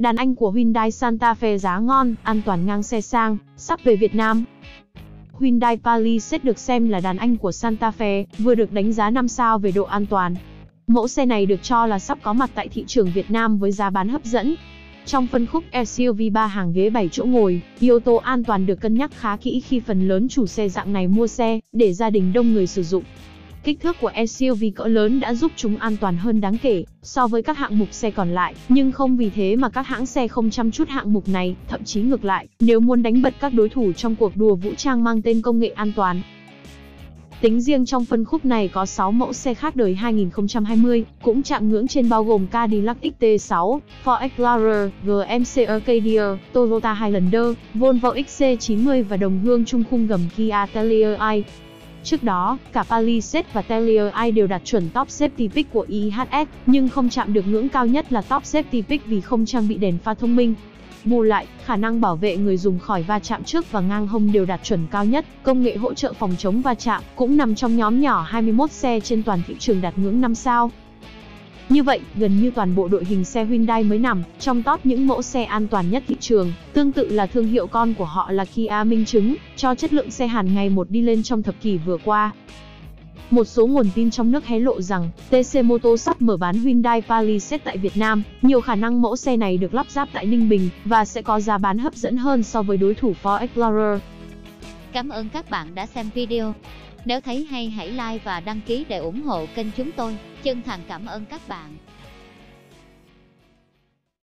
Đàn anh của Hyundai Santa Fe giá ngon, an toàn ngang xe sang, sắp về Việt Nam. Hyundai Palisade được xem là đàn anh của Santa Fe, vừa được đánh giá 5 sao về độ an toàn. Mẫu xe này được cho là sắp có mặt tại thị trường Việt Nam với giá bán hấp dẫn. Trong phân khúc SUV 3 hàng ghế 7 chỗ ngồi, yếu tố an toàn được cân nhắc khá kỹ khi phần lớn chủ xe dạng này mua xe để gia đình đông người sử dụng. Kích thước của SUV cỡ lớn đã giúp chúng an toàn hơn đáng kể so với các hạng mục xe còn lại, nhưng không vì thế mà các hãng xe không chăm chút hạng mục này, thậm chí ngược lại, nếu muốn đánh bật các đối thủ trong cuộc đua vũ trang mang tên công nghệ an toàn. Tính riêng trong phân khúc này có 6 mẫu xe khác đời 2020, cũng chạm ngưỡng trên bao gồm Cadillac XT6, Ford Explorer, GMC Acadia, Toyota Highlander, Volvo XC90 và đồng hương chung khung gầm Kia Telluride. Trước đó, cả Palisade và Telluride đều đạt chuẩn Top Safety Pick của IHS, nhưng không chạm được ngưỡng cao nhất là Top Safety Pick vì không trang bị đèn pha thông minh. Bù lại, khả năng bảo vệ người dùng khỏi va chạm trước và ngang hông đều đạt chuẩn cao nhất. Công nghệ hỗ trợ phòng chống va chạm cũng nằm trong nhóm nhỏ 21 xe trên toàn thị trường đạt ngưỡng 5 sao. Như vậy, gần như toàn bộ đội hình xe Hyundai mới nằm trong top những mẫu xe an toàn nhất thị trường. Tương tự là thương hiệu con của họ là Kia, minh chứng cho chất lượng xe Hàn ngày một đi lên trong thập kỷ vừa qua. Một số nguồn tin trong nước hé lộ rằng TCMoto sắp mở bán Hyundai Palisade tại Việt Nam. Nhiều khả năng mẫu xe này được lắp ráp tại Ninh Bình và sẽ có giá bán hấp dẫn hơn so với đối thủ Ford Explorer. Cảm ơn các bạn đã xem video. Nếu thấy hay hãy like và đăng ký để ủng hộ kênh chúng tôi. Chân thành cảm ơn các bạn.